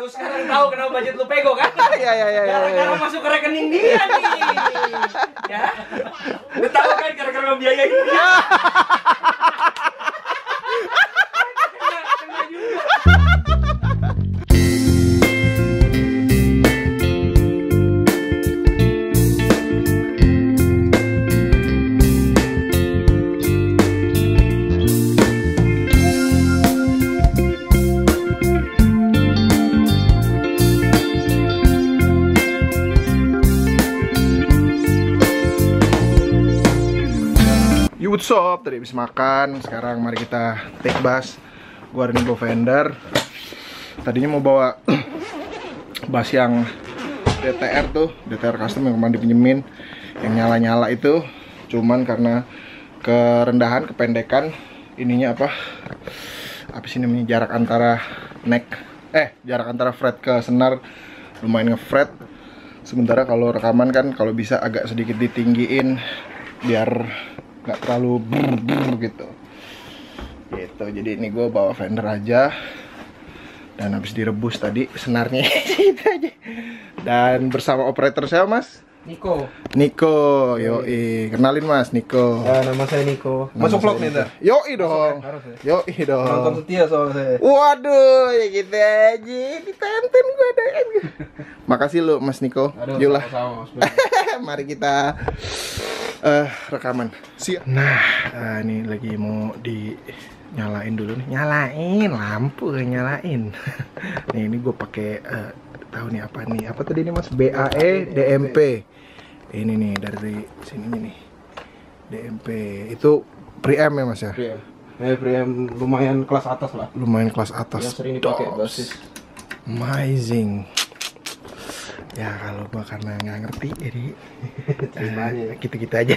Lu sekarang tahu kenapa budget lu pego kan? Iya. Gara-gara masuk ke rekening dia nih. Ya. Lu tahu kan gara-gara ngebiayain dia. Sop, tadi habis makan. Sekarang mari kita take bus. Gua ada Niko vendor. Tadinya mau bawa bus yang DTR tuh, DTR custom yang kemarin dipinjemin, yang nyala-nyala itu. Cuman karena kerendahan, kependekan ininya apa sih namanya, jarak antara jarak antara fret ke senar lumayan ngefret. Sementara kalau rekaman kan kalau bisa agak sedikit ditinggiin biar nggak terlalu brr gitu. Jadi ini gue bawa fender aja, dan habis direbus tadi senarnya gitu aja. Dan bersama operator saya Mas Niko. Yoi, kenalin Mas Niko. Ya, nama saya Niko. Masuk vlog nih, dah. Yoi dong. Nonton setia soal saya. Waduh, ya gitu aja. Ditonton gue ada. Makasih lu Mas Niko. Yulah. Mari kita rekaman. Siap. Nah, ini lagi mau dinyalain dulu nih. Nyalain lampu, nyalain. Nih, ini gue pakai tahu nih apa nih? Apa tadi ini Mas? BAE DMP. Ini nih dari sininya nih. DMP itu preamp ya Mas ya? Preamp lumayan kelas atas lah. Lumayan kelas atas. Yang sering dipakai basis. Amazing. Ya kalau gua karena nggak ngerti jadi gitu aja.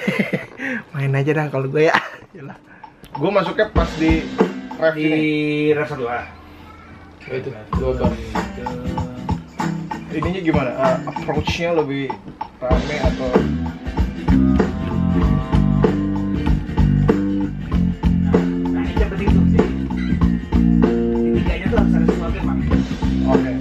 Main aja dah kalau gue ya. Yalah. Gua masuknya pas di ref ini. Di ref 2. Itu 2 ininya gimana? Approach-nya lebih rame atau nah, ini seperti itu sih. Ini kayaknya tuh harus ada sesuatu yang pakai. Oke.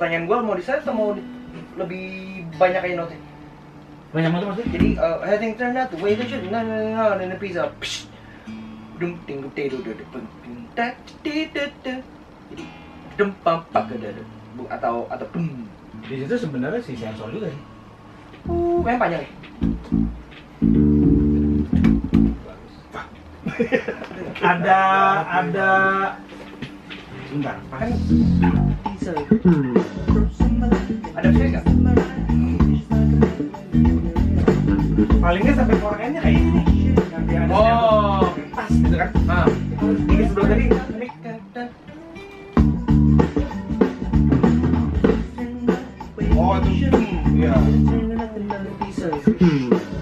Pertanyaan gue mau di set atau mau lebih banyak aja note? Banyak banget maksudnya? Jadi heading turn out, way to shoot, nah, ini pizza. Dum ting dum ting dum ting dum ting dum. Jadi dum pam pak ada atau dum. Di situ sebenarnya si sensor juga sih. Memang panjang ya. Ada. Bentar, pas. Ada feel gak? Palingnya sampai korengnya kayak ini. Oh, pas gitu kan? Nah, ini sebelum tadi. Oh, itu ya.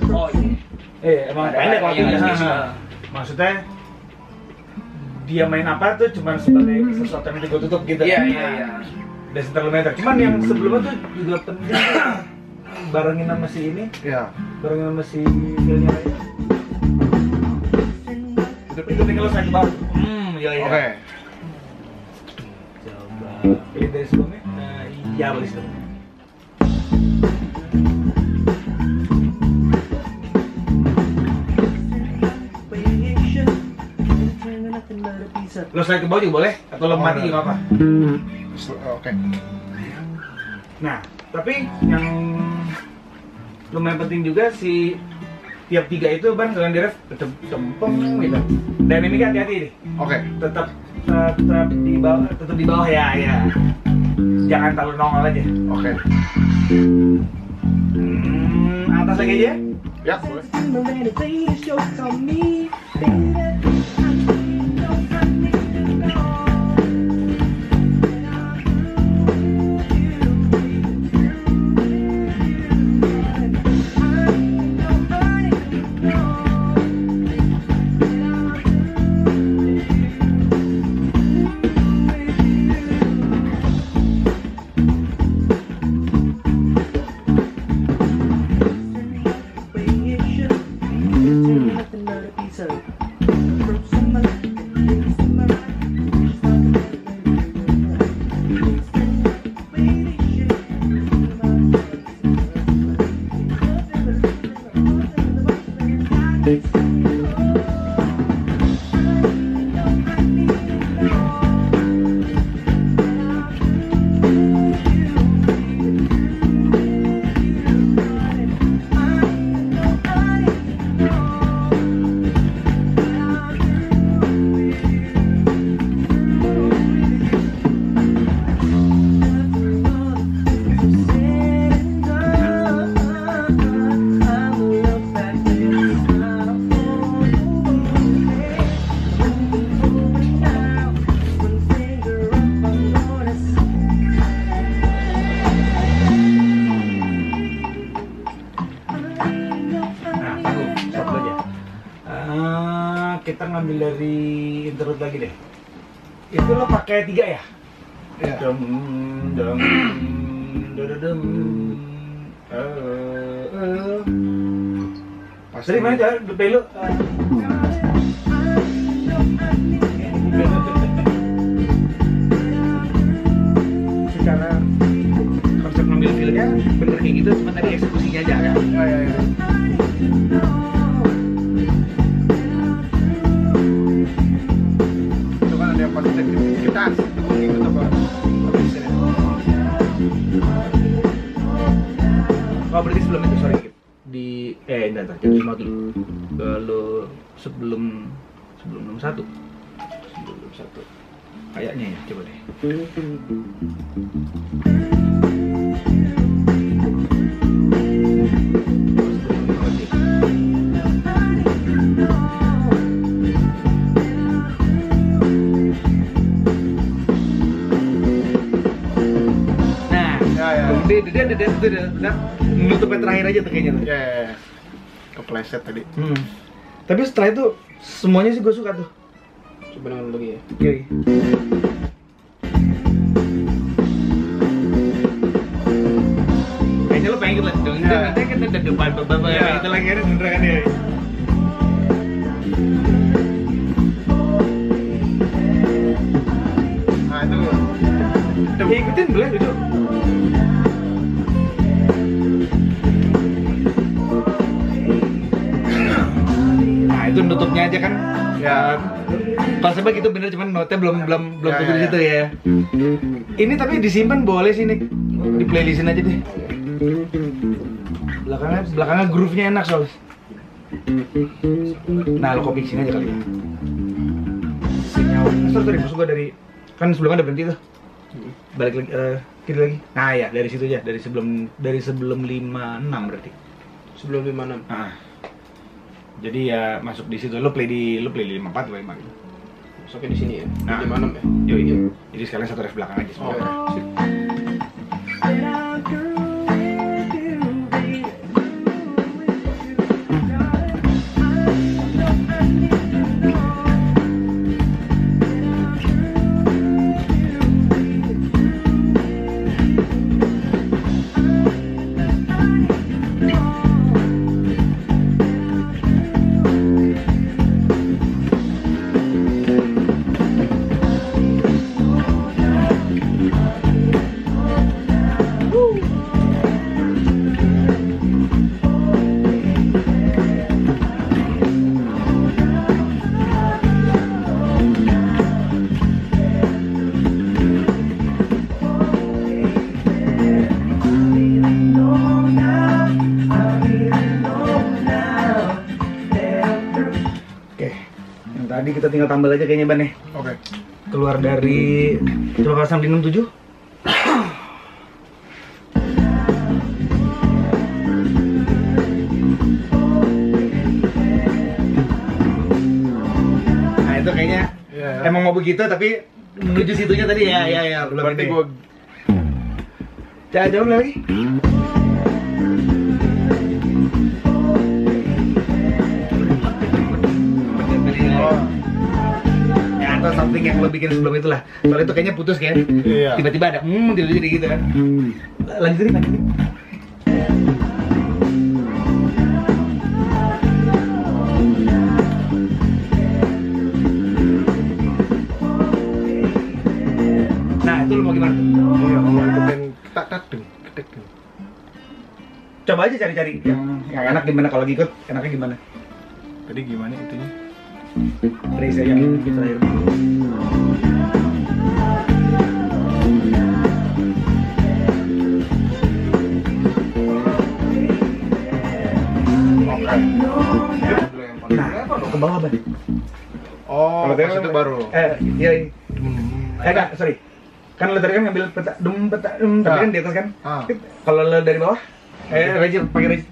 Oh, ini. Emang ada. Maksudnya dia main apa tuh cuman sebagai sesuatu yang gue tutup gitu. Iya. Desa terlementer. Cuman yang sebelumnya tuh juga penting barengin sama si ini. Iya. Barengin sama si filenya. Itu tinggal lo sayang banget. Iya. Oke. Coba. Pilih dari sebelumnya. Nah, iya boleh sebelumnya. Lo slide ke bawah juga boleh, atau lemah juga nggak apa. Oke. Nah, tapi yang lumayan penting juga si tiap tiga itu ban kalian di ref cempeng gitu. Dan ini kan hati-hati nih. Oke. Tetap di bawah, ya. Jangan terlalu nongol aja. Oke. Atas lagi aja. Ya, boleh. Ambil dari interlude lagi deh. Itu lo pakai tiga ya? Iya. Pasti main aja di pelu. Secara konsep ngambil filenya bener kayak gitu, cuma tadi eksekusinya aja kan. Iya. Kita ikut apa? Oh, berarti sebelum itu sorry di entar jadi mau dulu. Kalau sebelum 61. Sebelum 1. Kayaknya ya, coba deh. Dia menutupnya terakhir aja tuh kayaknya tuh. Iya. Kepleset tadi. Tapi setelah itu semuanya sih gue suka tuh. Coba dengerin lagi ya. Iya. Kayaknya lo pengen gitu lah. Nanti kan ada depan ya. Itu lagi ada bener kan ya. Nah itu. Tapi ikutin boleh duduk. Itu nutupnya aja kan ya, konsepnya gitu bener, cuman notnya belum tutup di situ ya. Ini tapi disimpan boleh sih nih, di playlistin aja deh. Belakangnya groove-nya enak soalnya. Nah lo copy sini aja kali ya. Sinyal sorry maksud gua dari kan sebelumnya udah berhenti tuh, balik lagi kiri lagi. Nah ya dari situ aja, dari sebelum 56 berarti. Sebelum 56. Jadi ya masuk di situ, lo play di 54 atau 55 gitu. Masuknya di sini ya. Nah, 56 ya. Iya. Jadi sekalian satu ref belakang aja semua. kita tinggal tambal aja kayaknya Ban ya. Oke. Keluar dari Cempaka di 67. Nah itu kayaknya yeah. Emang mau begitu tapi menuju situnya tadi ya ya belum ini. Gua... jauh lagi. Something yang lo bikin sebelum itulah. Soalnya itu kayaknya putus kan. Iya. Tiba-tiba ada tiba-tiba jadi gitu kan. Lanjutin lagi. Nah, itu lo mau gimana? Iya, mau ngikutin tak ketik. Coba aja cari-cari yang enak gimana kalau ngikut, enaknya gimana? Tadi gimana itunya? Trace yang terakhir. Nah, ke bawah, Bang. Oh, itu baru. Iya. Enggak, sorry. Kan lo tadi kan ngambil peta, tapi kan di atas kan. Kalau lo dari bawah, Rajil pakai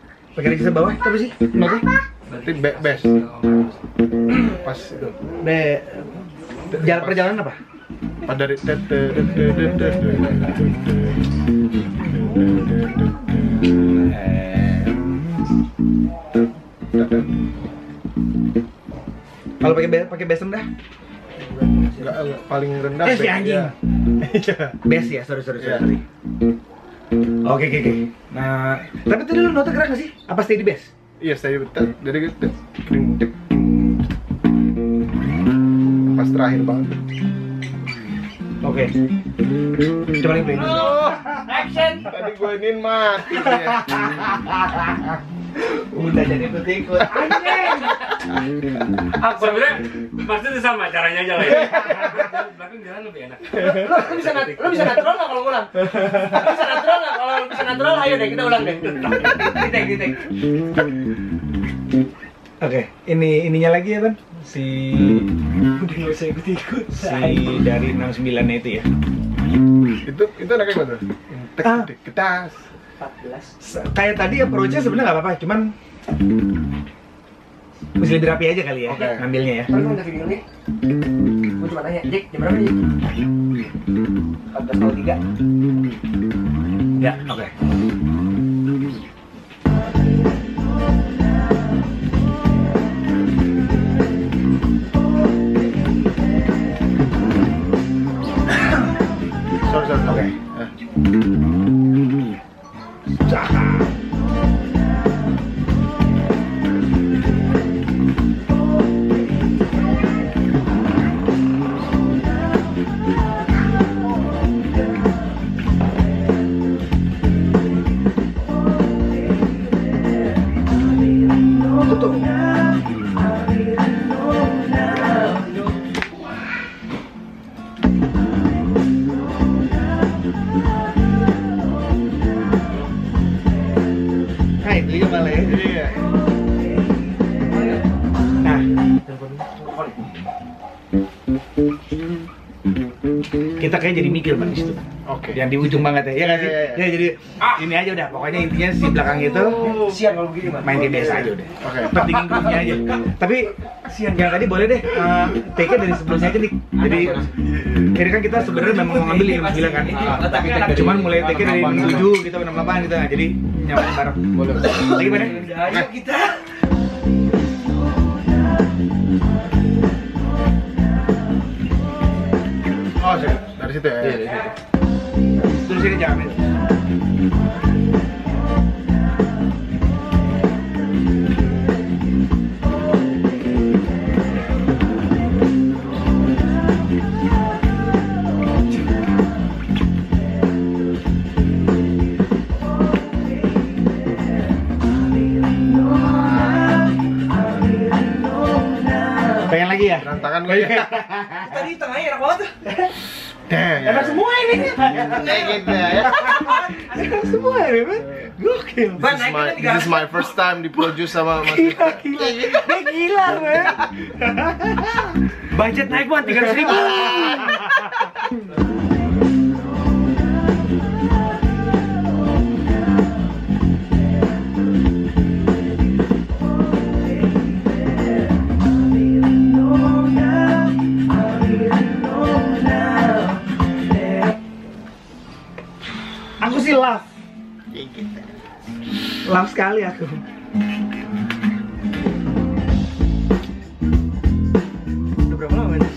Rajil ke bawah, tapi sih. Berarti best. Pas itu. Jalan perjalanan apa? Pada dari kalau pakai bass rendah? Enggak, paling rendah bass. Si anjing. Iya. Bass ya, sorry. Oke. Nah, tapi tadi lu nota gerak enggak sih? Apa stay di bass? Iya, saya betul. Jadi gitu. Pas terakhir banget. Oke. Coba lagi play. Action. Tadi gue ingin mati. Udah jadi petikut. Anjing. Sebenarnya pasti itu sama caranya aja lah ya. Belakang jalan lebih enak. Lo bisa natural nggak kalau ulang? Kalau bisa natural, ayo deh kita ulang deh. Titik. Oke, ininya lagi ya Ban. Udah nggak usah ikut. Si dari 69 itu ya. Itu anaknya gimana? Ketas. 14. Kayak tadi approach-nya sebenarnya nggak apa-apa, cuman mesti lebih rapi aja kali ya, ngambilnya ya. Kalau nggak video nih, gue cuma tanya, Jack, jam berapa nih? 14.03. Ya, oke. Sorry, oke. Kita kayak jadi mikir Bang di situ. Oke. Yang di ujung banget ya kan sih? Ya jadi ini aja udah. Pokoknya intinya si belakang itu sian kalau begini Bang. Main biasa aja udah. Oke. Pentingin grupnya aja. Tapi sian yang tadi boleh deh take-nya dari sebelumnya aja nih. Jadi kan kita sebenarnya memang mau ngambil yang bilang kan. Cuman mulai take-nya dari 7 gitu 68 gitu. Jadi nyamain bareng. Boleh. Lagi mana? Ayo kita. Oh, dari situ ya? Iya, dari situ. Terus ini jangan ambil. Pengen lagi ya? Tantangan lagi ya? Tadi tengahnya enak banget tuh. Enak semua ini kan? Enak gitu ya. Enak semua ini kan? Gokil. This is my first time diproduce sama Mas Rifka. Gila, gila. Dia gila, man. Budget naik buat 300 ribu. Aku sih love, love sekali aku. Udah berapa lama ini?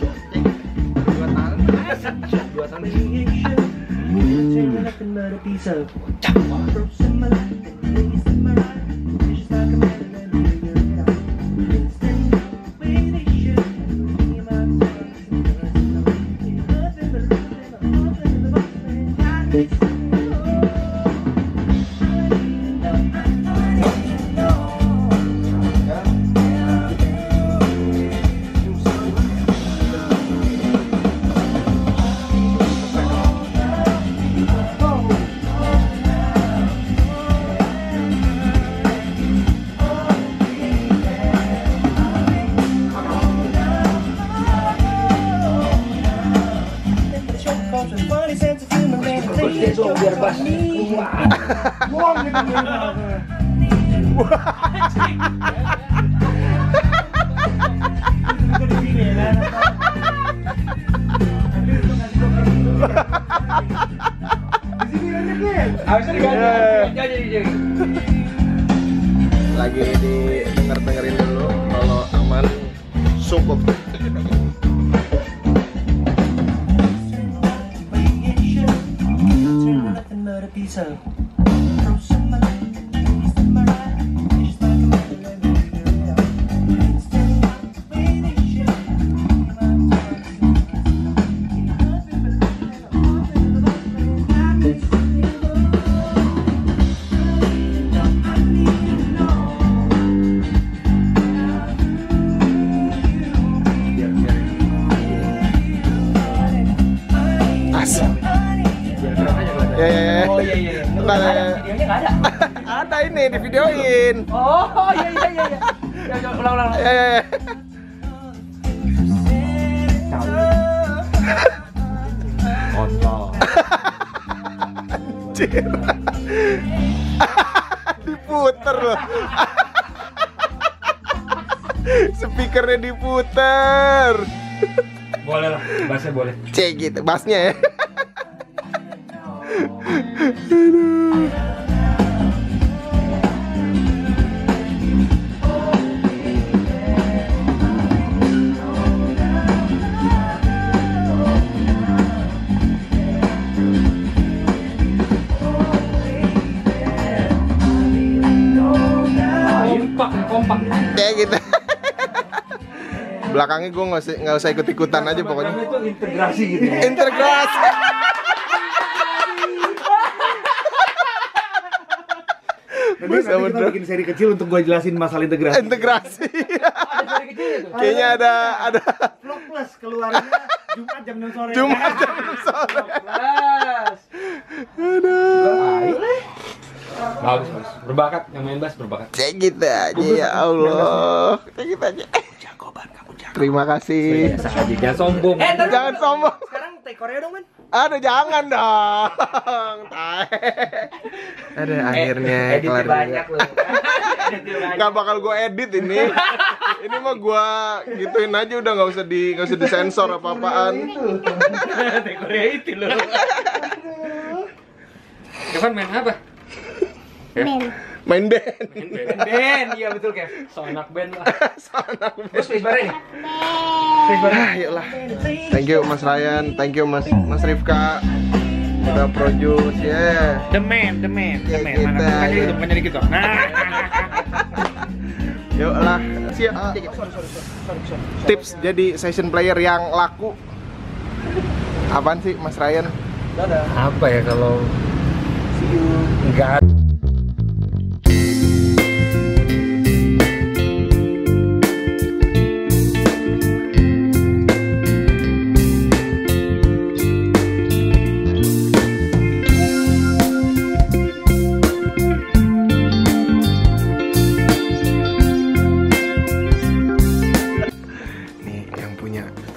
2 tahun. 2 tahun ini. Lagi didengerin dulu, kalau aman cukup. Ada ini di videoin. Oh iya. Ya ulang. Kontol. Anjir. Diputer loh. Speakernya diputer. Boleh lah, bassnya boleh. C gitu, bassnya ya. Aduh. Kompak kayak gitu. Belakangnya gue nggak usah ikut-ikutan aja pokoknya. Itu integrasi gitu ya? Integrasi. Nanti kita bikin seri kecil untuk gue jelasin masalah integrasi. Integrasi. Ada seri kecil itu? Kayaknya ada. Vlog Plus keluarnya Jumat jam 6 sore. Jumat jam 6 sore. Aduh. Bagus, bagus. Berbakat, yang main bass berbakat. Cek gitu aja, ya Allah. Cek gitu aja. Jagoban, kamu jago. Terima kasih. Jangan sombong. Jangan sombong. Sekarang take Korea dong, man. Aduh, jangan dong. Aduh, akhirnya kelar banyak loh. Gak bakal gue edit ini. Ini mah gue gituin aja udah, nggak usah disensor apa-apaan. Take Korea itu loh. Depan main apa? Main band. Band, iya betul Kev. So anak band lah. So anak band. Terus face bareng. Ayolah. Thank you Mas Ryan, thank you Mas Rifka. Udah produce ya. The man. Mana itu banyak gitu. Nah. Yuklah. Siap. Tips jadi session player yang laku. Apaan sih Mas Ryan? Dadah. Apa ya kalau see you enggak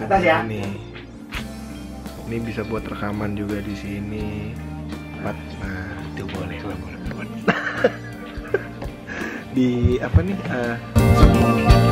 atas ya. Ini bisa buat rekaman juga di sini. Nah, itu boleh. Di apa nih?